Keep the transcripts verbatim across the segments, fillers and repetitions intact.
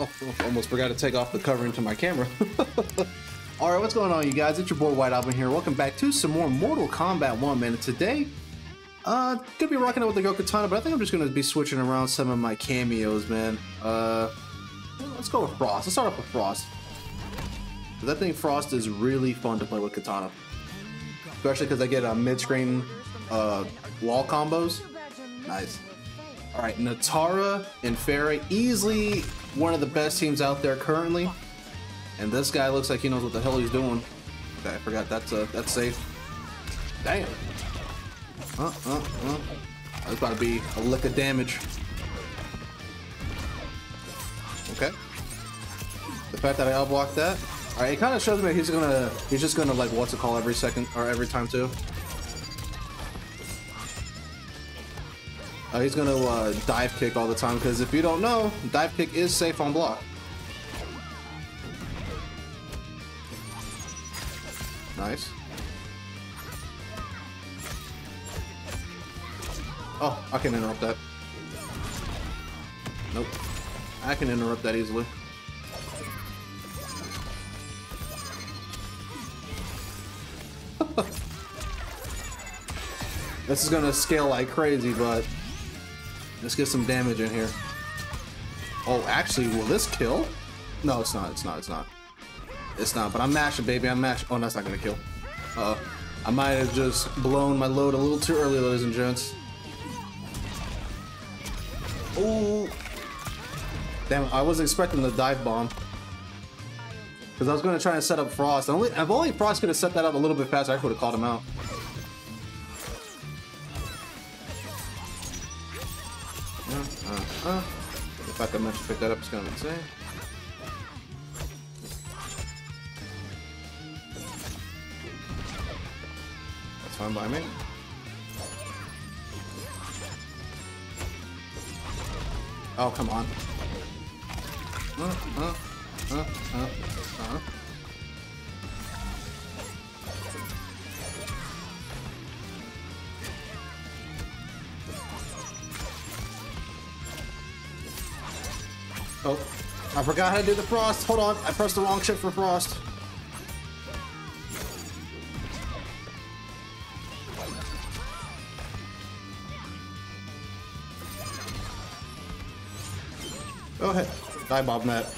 Oh, almost forgot to take off the covering to my camera. All right, what's going on, you guys? It's your boy White Album here. Welcome back to some more Mortal Kombat one, man. Today, uh, gonna be rocking out with the Goro Katana, but I think I'm just gonna be switching around some of my cameos, man. Uh, let's go with Frost. Let's start off with Frost. Because I think Frost is really fun to play with Katana, especially because I get a uh, mid-screen uh, wall combos. Nice. All right, Nitara and Pharaoh, easily one of the best teams out there currently. And this guy looks like he knows what the hell he's doing. Okay, I forgot that's uh, that's safe. Damn. Uh, uh, uh. That's about to be a lick of damage. Okay. The fact that I outblocked that. All right, it kind of shows me he's gonna, he's just gonna like what's it called every second or every time too. Uh, he's gonna uh, dive kick all the time, because if you don't know, dive kick is safe on block. Nice. Oh, I can interrupt that. Nope. I can interrupt that easily. This is gonna scale like crazy, but let's get some damage in here. Oh, actually, will this kill? No, it's not. It's not. It's not. It's not. But I'm mashing, baby. I'm mashing. Oh, that's not gonna kill. Uh, I might have just blown my load a little too early, ladies and gents. Oh, damn! I wasn't expecting the dive bomb, because I was gonna try and set up Frost. Only, if only Frost could have set that up a little bit faster, I could have called him out. Uh, uh, uh. If I can manage to pick that up, it's gonna be insane. That's fine by me. Oh, come on. Uh, uh, uh, uh, uh. Oh, I forgot how to do the Frost. Hold on, I pressed the wrong shit for Frost. Go ahead. Die bomb that. That's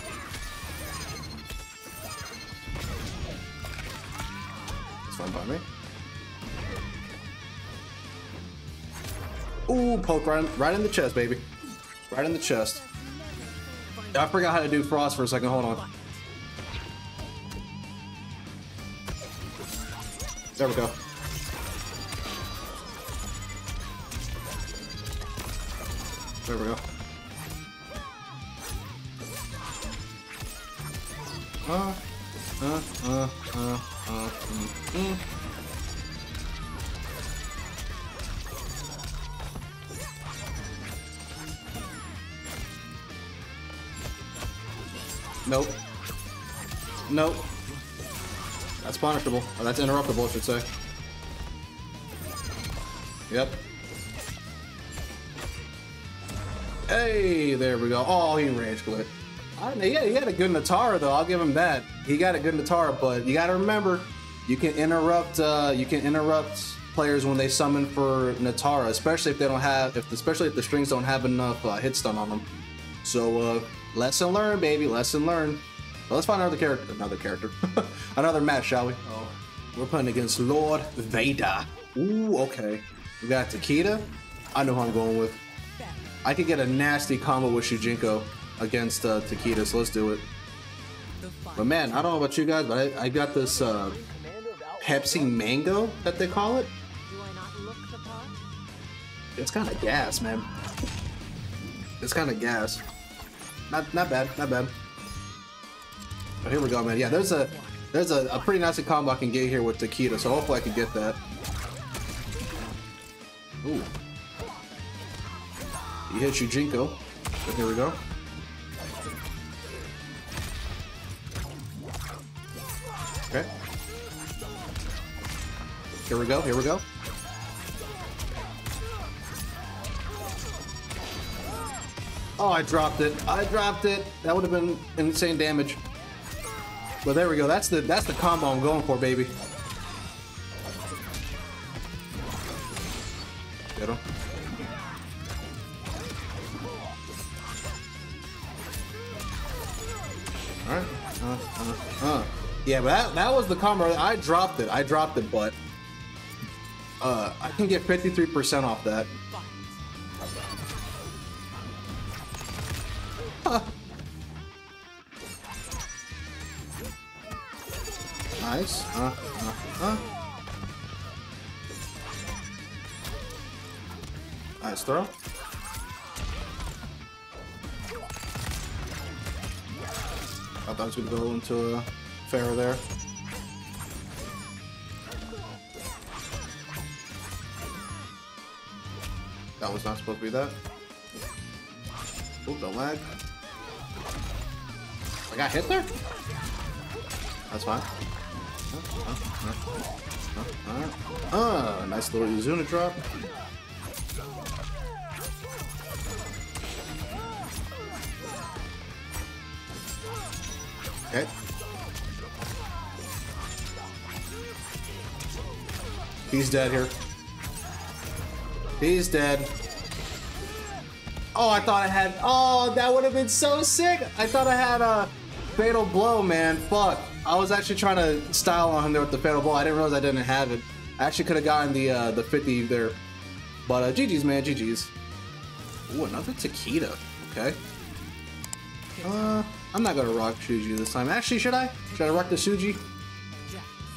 fine by me. Ooh, poke right, right in the chest, baby. Right in the chest. I forgot how to do Frost for a second. Hold on. There we go. There we go. Uh, uh, uh, uh, uh, mm, mm. Nope. Nope. That's punishable. Or that's interruptible, I should say. Yep. Hey, there we go. Oh, he range glitched. I don't know. Yeah, he had a good Nitara though. I'll give him that. He got a good Nitara, but you gotta remember, you can interrupt. Uh, you can interrupt players when they summon for Nitara, especially if they don't have, if especially if the strings don't have enough uh, hit stun on them. So. Uh, Lesson learned, baby. Lesson learned. Well, let's find another character. Another character. Another match, shall we? Oh. We're playing against Lord Vader. Ooh, okay. We got Takeda. I know who I'm going with. I could get a nasty combo with Shujinko against uh, Takeda, so let's do it. But man, I don't know about you guys, but I, I got this uh, Pepsi Mango that they call it. It's kind of gas, man. It's kind of gas. Not, not bad, not bad. But here we go, man. Yeah, there's a there's a, a pretty nasty combo I can get here with Takeda, so hopefully I can get that. Ooh. He hit Shujinko. But here we go. Okay. Here we go, here we go. Oh, I dropped it. I dropped it. That would have been insane damage. But there we go. That's the that's the combo I'm going for, baby. Get him. All right. Uh, uh, uh. Yeah, but that, that was the combo. I dropped it. I dropped it, but uh, I can get fifty-three percent off that. Nice. Uh, uh, uh. Nice throw. I thought I was going to go into a Pharaoh there. That was not supposed to be that. Oh, the lag. I got hit there? That's fine. Uh, uh, uh, uh, uh, uh, nice little Izuna drop. Okay. He's dead here. He's dead. Oh, I thought I had... Oh, that would have been so sick. I thought I had a fatal blow, man. Fuck. I was actually trying to style on him there with the fatal blow. I didn't realize I didn't have it. I actually could have gotten the uh, the fifty there. But uh, G G's, man. G G's. Ooh, another Takeda. Okay. Uh, I'm not going to rock Shuji this time. Actually, should I? Should I rock the Shuji?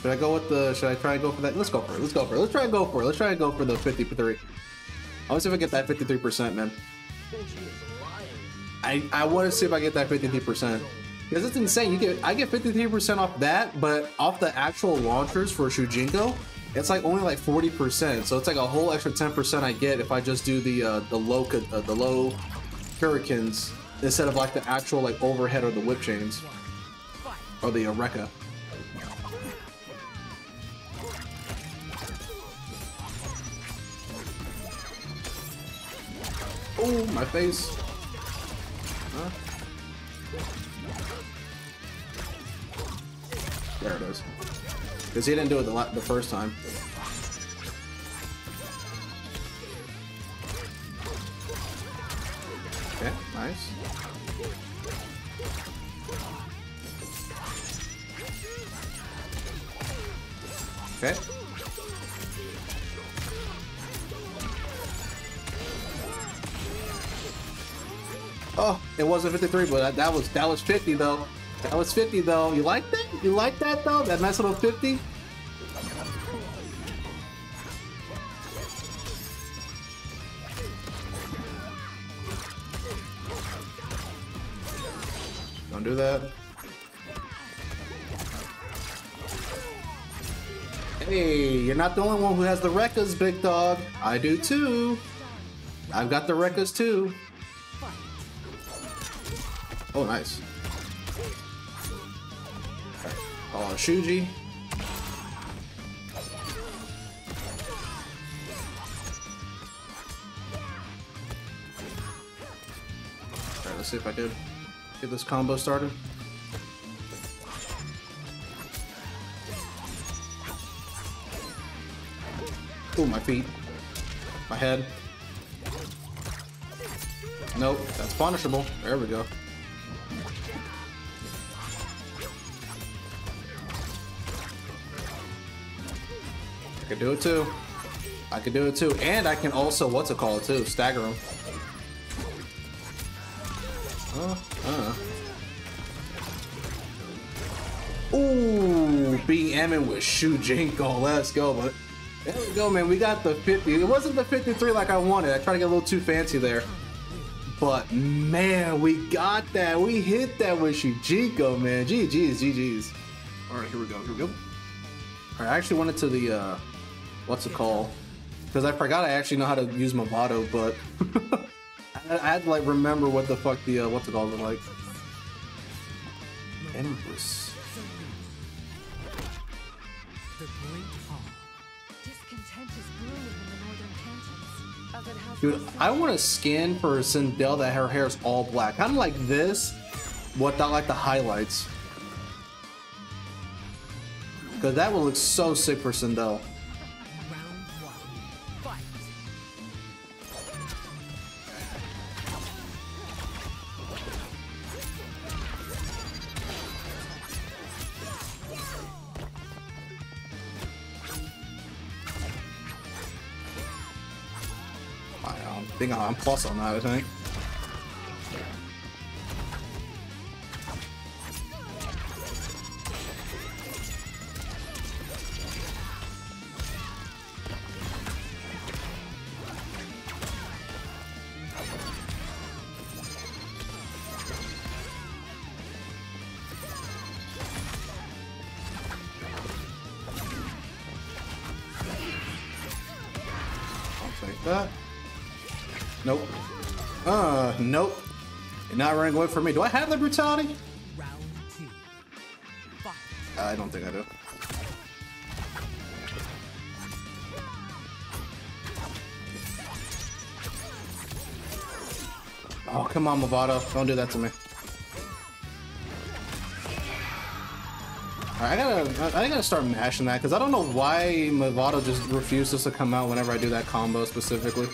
Should I go with the... Should I try and go for that? Let's go for it. Let's go for it. Let's try and go for it. Let's try and go for the fifty-three. I want to see if I get that fifty-three percent, man. I, I want to see if I get that fifty-three percent. Because it's insane. You get I get fifty-three percent off that, but off the actual launchers for Shujinko, it's like only like forty percent. So it's like a whole extra ten percent I get if I just do the uh, the low uh, the low hurricanes instead of like the actual like overhead or the whip chains or the Eureka. Oh, my face. Huh? There it is. Because he didn't do it the, la the first time. Okay, nice. Okay. Oh, it wasn't fifty-three, but that, that was that was fifty though. That was fifty though. You like that? You like that though? That nice little fifty. Don't do that. Hey, you're not the only one who has the Rekkas, big dog. I do too. I've got the Rekkas too. Oh, nice. Okay. Call on Shuji. Alright, let's see if I can get this combo started. Ooh, my feet. My head. Nope, that's punishable. There we go. I can do it too. I can do it too. And I can also, what's it called too? Stagger him. Uh, uh. Ooh, BMing with Shujinko. Let's go, but there we go, man. We got the fifty. It wasn't the fifty-three like I wanted. I tried to get a little too fancy there. But man, we got that. We hit that with Shujinko, man. G G's, G G's. Alright, here we go. Here we go. Alright, I actually went into the uh what's it called? Because I forgot I actually know how to use Mavado, but I, I had to like remember what the fuck the uh what's it called looked like. Empress. The Great Hall. Discontent is brewing in the northern cantons. Dude, I want a skin for Sindel that her hair is all black. Kind of like this, without like the highlights. Because that would look so sick for Sindel. I think I'm plus on that, I think. I'll take that. Nope. Uh, nope. You're not running away from me. Do I have the brutality? Round two. I don't think I do. Oh, come on, Mavado. Don't do that to me. Alright, I gotta, I gotta start mashing that, because I don't know why Mavado just refuses to come out whenever I do that combo specifically.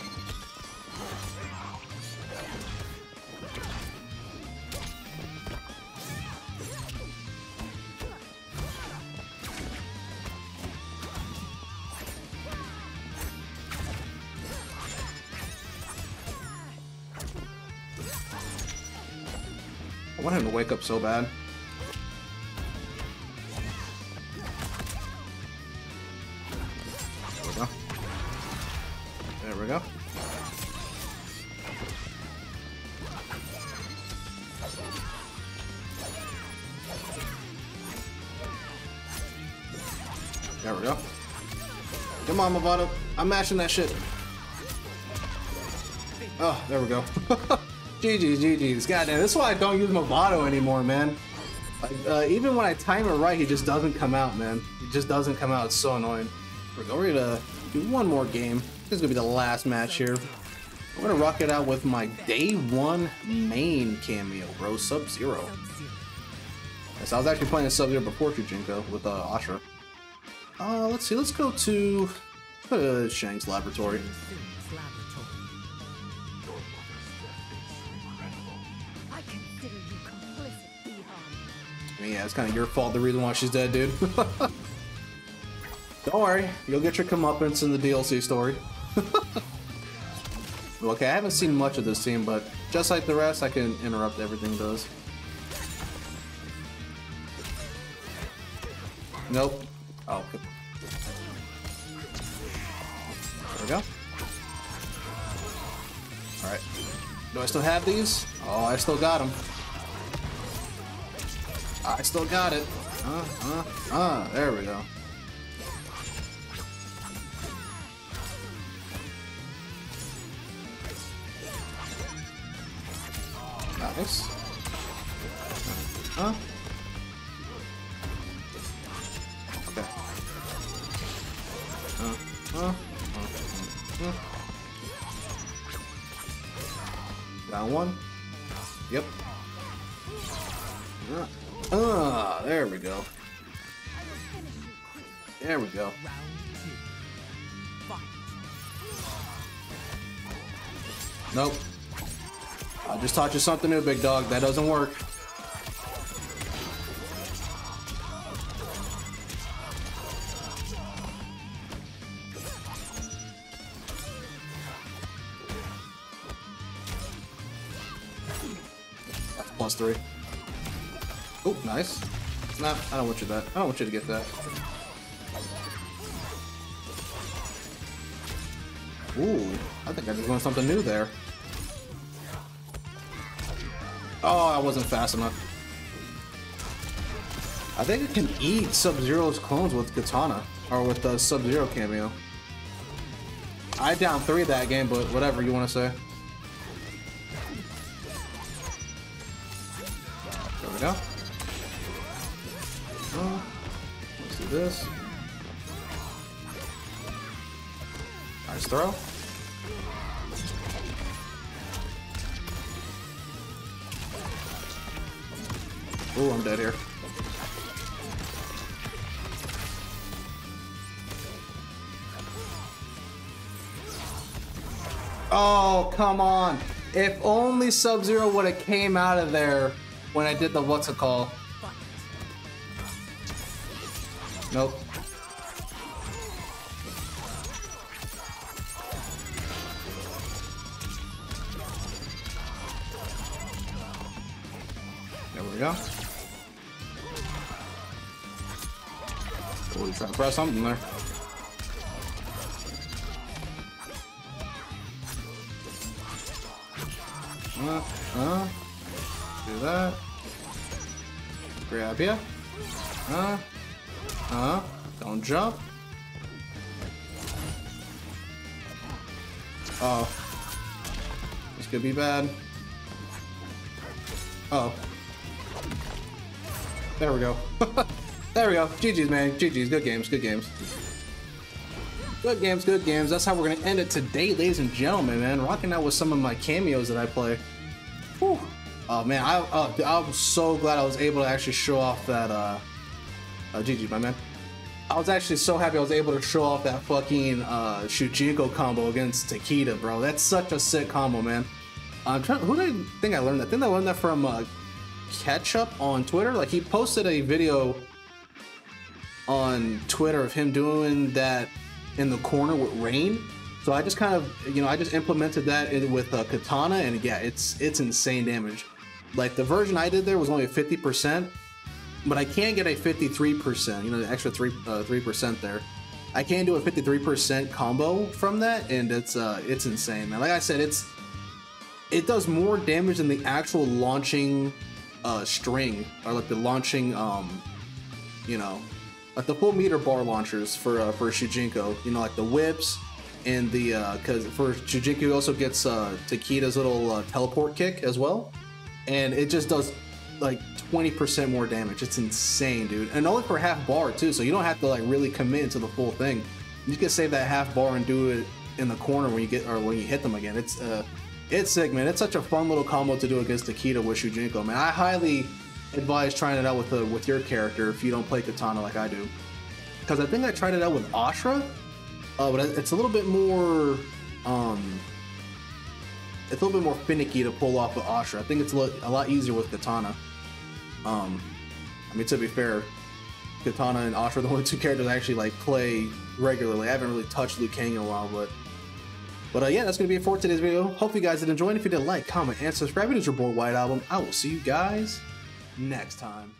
I want him to wake up so bad. There we go. There we go. There we go. Come on, Mavado. I'm mashing that shit. Oh, there we go. G G, G G's. Goddamn, that's why I don't use Mavado anymore, man. Like, uh, even when I time it right, he just doesn't come out, man. He just doesn't come out. It's so annoying. We're going to do one more game. This is going to be the last match here. I'm going to rock it out with my day one main cameo, bro. Sub Zero. Yes, I was actually playing Sub Zero before Shujinko with uh, Ashrah. Uh, let's see. Let's go to uh, Shang's Laboratory. Yeah, it's kind of your fault, the reason why she's dead, dude. Don't worry, you'll get your comeuppance in the D L C story. Okay, I haven't seen much of this team, but just like the rest, I can interrupt everything does. Nope. Oh, good. There we go. Alright. Do I still have these? Oh, I still got them. I still got it. Uh, uh, uh, there we go. Nice. Uh, uh. Okay. Uh, uh, uh, uh. Down one. Yep. Uh. Ah, uh, there we go. There we go. Nope. I just taught you something new, big dog. That doesn't work. That's plus three. Oh, nice. Nah, I don't want you that. I don't want you to get that. Ooh, I think I just learned something new there. Oh, I wasn't fast enough. I think I can eat Sub-Zero's clones with Kitana, or with the Sub-Zero cameo. I down three that game, but whatever you want to say. There we go. Uh, let's do this. Nice throw. Oh, I'm dead here. Oh, come on. If only Sub-Zero would have came out of there when I did the what's it call. Nope. There we go. Oh, he's trying to press something there. Uh, uh, do that. Grab here. Uh, uh, don't jump. Oh, this could be bad. Oh, there we go. There we go. G G's, man. G G's. Good games. Good games. Good games, good games. That's how we're gonna end it today, ladies and gentlemen, man. Rocking out with some of my cameos that I play. Whew. Oh man, I, uh, I'm so glad I was able to actually show off that, uh, uh, G G, my man. I was actually so happy I was able to show off that fucking, uh, Shujinko combo against Takeda, bro. That's such a sick combo, man. I'm trying, who did I think I learned that? I think I learned that from, uh, Ketchup on Twitter. Like, he posted a video on Twitter of him doing that in the corner with Rain, so I just kind of, you know, I just implemented that in with uh, Katana, and yeah, it's it's insane damage. Like, the version I did there was only fifty percent, but I can get a fifty-three percent, you know, the extra three uh, three percent there. I can do a fifty-three percent combo from that, and it's uh it's insane, man. Like I said, it's it does more damage than the actual launching uh string, or like the launching um you know, like the full meter bar launchers for uh, for Shujinko, you know, like the whips and the uh, cause for Shujinko he also gets uh, Takeda's little uh, teleport kick as well, and it just does like twenty percent more damage. It's insane, dude, and only for half bar too, so you don't have to like really commit to the full thing. You can save that half bar and do it in the corner when you get or when you hit them again. It's uh, it's sick, man. It's such a fun little combo to do against Takeda with Shujinko, man. I highly advise trying it out with the, with your character if you don't play Kitana like I do, because I think I tried it out with Ashrah, uh, but it's a little bit more um, it's a little bit more finicky to pull off with Ashrah. I think it's a lot, a lot easier with Kitana. Um, I mean, to be fair, Kitana and Ashrah are the only two characters I actually like play regularly. I haven't really touched Liu Kang in a while, but but uh, yeah, that's gonna be it for today's video. Hope you guys did enjoy, and if you did, like, comment, and subscribe. It is your boy White Album. I will see you guys next time.